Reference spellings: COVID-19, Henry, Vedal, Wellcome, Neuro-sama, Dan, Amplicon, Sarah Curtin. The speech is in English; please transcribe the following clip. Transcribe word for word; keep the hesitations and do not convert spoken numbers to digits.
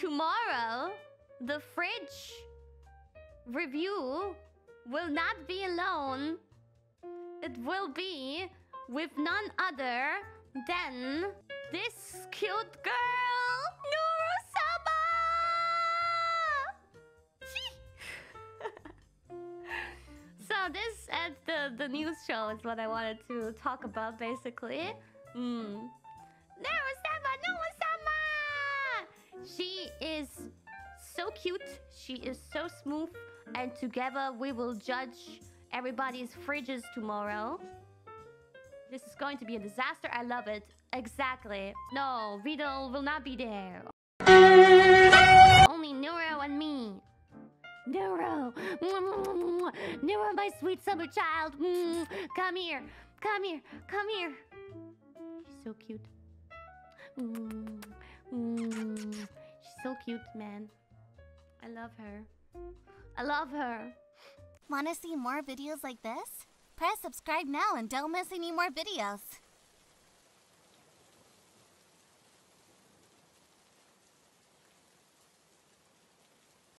Tomorrow, the fridge review will not be alone. It will be with none other than this cute girl, Neuro-sama! So this at the, the news show is what I wanted to talk about, basically. Mm. Neuro-sama! Neuro-sama! She is so cute. She is so smooth. And together we will judge everybody's fridges tomorrow. This is going to be a disaster. I love it. Exactly. No, Vedal will not be there. Only Neuro and me. Neuro. Neuro, my sweet summer child. Come here. Come here. Come here. She's so cute. She's so cute, man. I love her. I love her. Want to see more videos like this? Press subscribe now and don't miss any more videos.